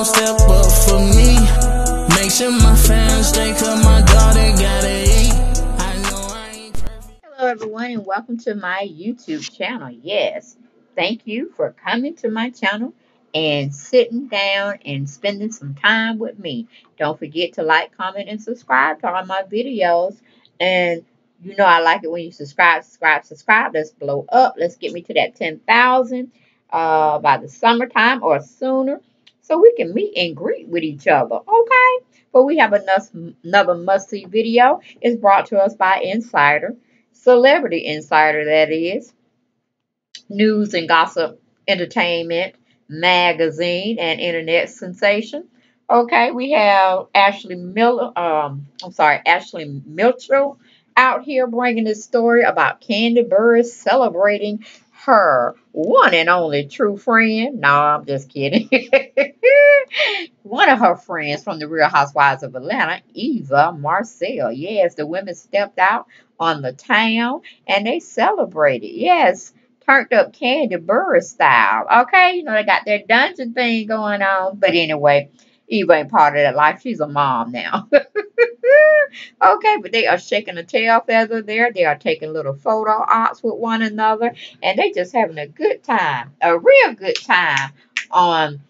gon' step up for me. Make sure my fans stay, 'cause my daughter gotta eat. I know I ain't perfect. Hello everyone and welcome to my YouTube channel. Yes, thank you for coming to my channel and sitting down and spending some time with me. Don't forget to like, comment, and subscribe to all my videos. And you know I like it when you subscribe. Let's blow up. Let's get me to that 10,000 by the summertime or sooner, so we can meet and greet with each other, okay? But we have another must-see video. It's brought to us by Insider, Celebrity Insider, that is. News and gossip, entertainment, magazine, and internet sensation. Okay, we have Ashley Mitchell out here bringing this story about Kandi Burruss celebrating her one and only true friend. No, I'm just kidding. One of her friends from the Real Housewives of Atlanta, Eva Marcille. Yes, the women stepped out on the town and they celebrated. Yes, turned up Kandi Burruss style. Okay, you know they got their dungeon thing going on. But anyway, Eva ain't part of that life. She's a mom now. Okay, but they are shaking a tail feather there. They are taking little photo ops with one another. And they just having a good time. A real good time on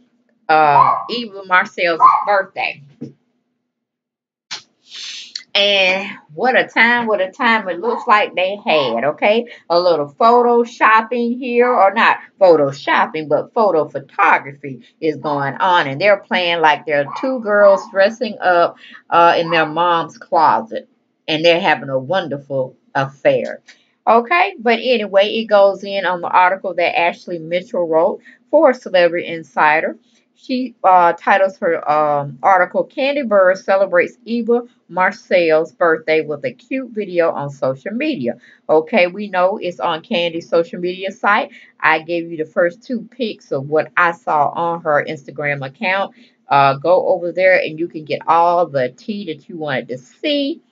Eva Marcille's birthday. And what a time it looks like they had, okay? A little photo shopping here, or not photo shopping, but photo photography is going on. And they're playing like they're two girls dressing up in their mom's closet. And they're having a wonderful affair, okay? But anyway, it goes in on the article that Ashley Mitchell wrote for Celebrity Insider. She titles her article, Kandi Burruss Celebrates Eva Marcille's Birthday with a Cute Video on Social Media. Okay, we know it's on Kandi's social media site. I gave you the first two pics of what I saw on her Instagram account. Go over there and you can get all the tea that you wanted to see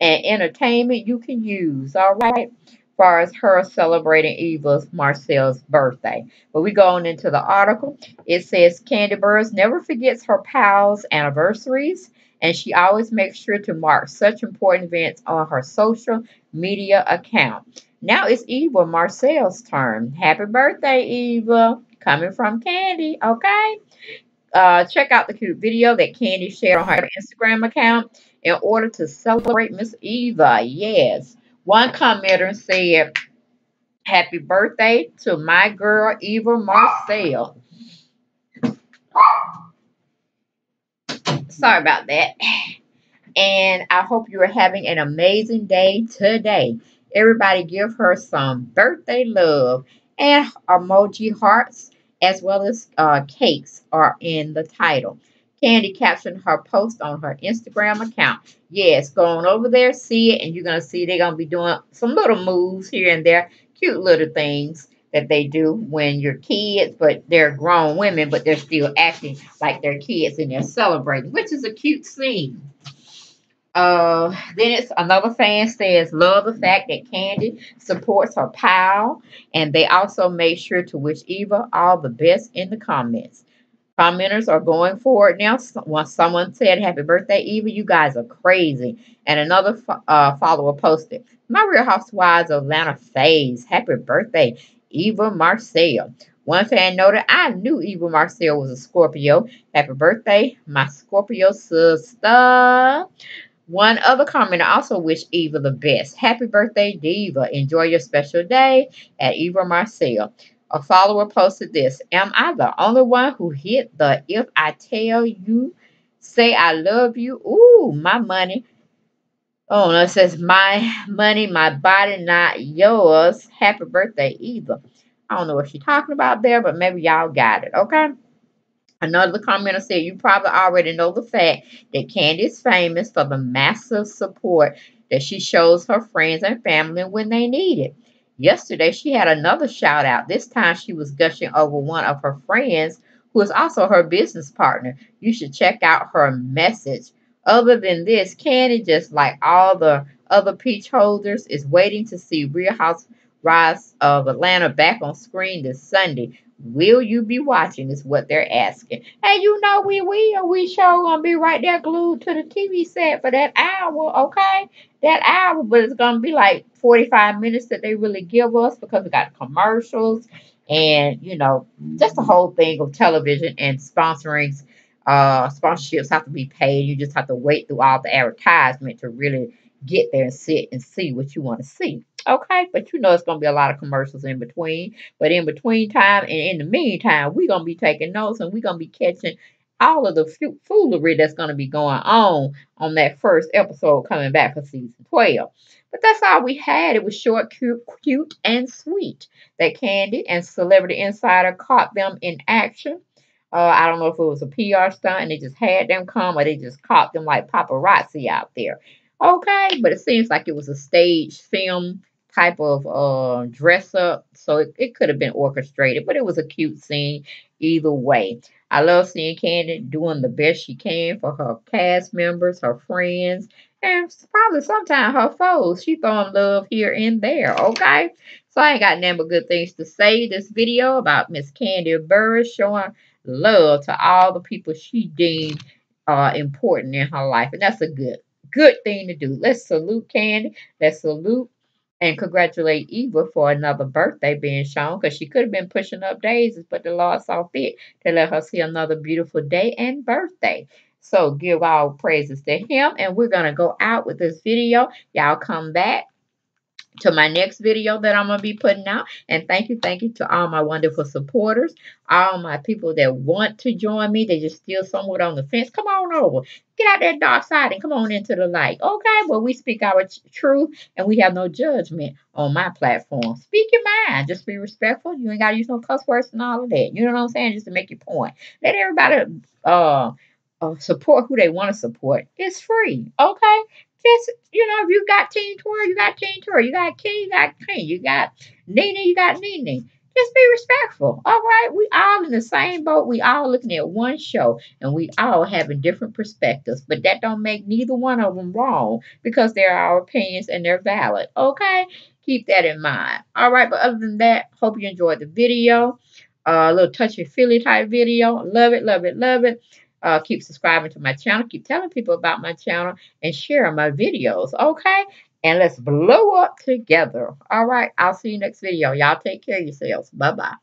and entertainment you can use, all right? As far as her celebrating Eva Marcille's birthday. But we go on into the article. It says Kandi Burruss never forgets her pals' anniversaries, and she always makes sure to mark such important events on her social media account. Now it's Eva Marcille's turn. Happy birthday, Eva. Coming from Kandi, okay? Check out the cute video that Kandi shared on her Instagram account in order to celebrate Miss Eva. Yes. One commenter said, happy birthday to my girl, Eva Marcille. Sorry about that. And I hope you are having an amazing day today. Everybody give her some birthday love. And emoji hearts as well as cakes are in the title. Kandi captioned her post on her Instagram account. Yes, go on over there, see it, and you're going to see they're going to be doing some little moves here and there. Cute little things that they do when you're kids, but they're grown women, but they're still acting like they're kids and they're celebrating, which is a cute scene. Then it's another fan says, love the fact that Kandi supports her pal, and they also made sure to wish Eva all the best in the comments. Commenters are going forward now. Once someone said, happy birthday, Eva, you guys are crazy. And another follower posted, my Real Housewives of Atlanta phase. Happy birthday, Eva Marcille. One fan noted, I knew Eva Marcille was a Scorpio. Happy birthday, my Scorpio sister. One other commenter also wished Eva the best. Happy birthday, Diva. Enjoy your special day at Eva Marcille. A follower posted this, am I the only one who hit the if I tell you, say I love you? Ooh, my money. Oh, no, it says my money, my body, not yours. Happy birthday, Eva. I don't know what she's talking about there, but maybe y'all got it, okay? Another commenter said, you probably already know the fact that Kandi is famous for the massive support that she shows her friends and family when they need it. Yesterday, she had another shout out. This time, she was gushing over one of her friends who is also her business partner. You should check out her message. Other than this, Kandi, just like all the other peach holders, is waiting to see Real Housewives of Atlanta back on screen this Sunday. Will you be watching is what they're asking. And you know we will. We sure gonna be right there glued to the TV set for that hour, okay? That hour, but it's gonna be like 45 minutes that they really give us because we got commercials and, you know, just the whole thing of television and sponsoring. Sponsorships have to be paid. You just have to wait through all the advertisement to really get there and sit and see what you want to see. Okay, but you know it's going to be a lot of commercials in between. But in between time and in the meantime, we're going to be taking notes and we're going to be catching all of the foolery that's going to be going on that first episode coming back for season 12. But that's all we had. It was short, cute, and sweet. That Kandi and Celebrity Insider caught them in action. I don't know if it was a PR stunt and they just had them come or they just caught them like paparazzi out there. Okay, but it seems like it was a stage film type of dress up, so it could have been orchestrated, but it was a cute scene either way. I love seeing Kandi doing the best she can for her cast members, her friends, and probably sometimes her foes. She throwing love here and there, okay? So I ain't got nothing but good things to say this video about Miss Kandi Burruss showing love to all the people she deemed important in her life, and that's a good thing to do. Let's salute Kandi. Let's salute and congratulate Eva for another birthday being shown, because she could have been pushing up daisies, but the Lord saw fit to let her see another beautiful day and birthday. So give all praises to him, and we're going to go out with this video. Y'all come back to my next video that I'm going to be putting out. And thank you to all my wonderful supporters, all my people that want to join me. They just still somewhat on the fence. Come on over. Get out that dark side and come on into the light. Okay? Well, we speak our truth and we have no judgment on my platform. Speak your mind. Just be respectful. You ain't got to use no cuss words and all of that. You know what I'm saying? Just to make your point. Let everybody support who they want to support. It's free. Okay? Just, you know, if you got Teen Tori, you got Teen Tori. You got King, you got King. You got Nene, you got Nene. Just be respectful, all right? We all in the same boat. We all looking at one show, and we all having different perspectives. But that don't make neither one of them wrong, because they're our opinions and they're valid, okay? Keep that in mind. All right, but other than that, hope you enjoyed the video. A little touchy-feely type video. Love it, love it, love it. Keep subscribing to my channel. Keep telling people about my channel and sharing my videos, okay? And let's blow up together. All right, I'll see you next video. Y'all take care of yourselves. Bye-bye.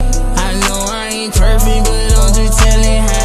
I know I ain't perfect, but I'm just telling how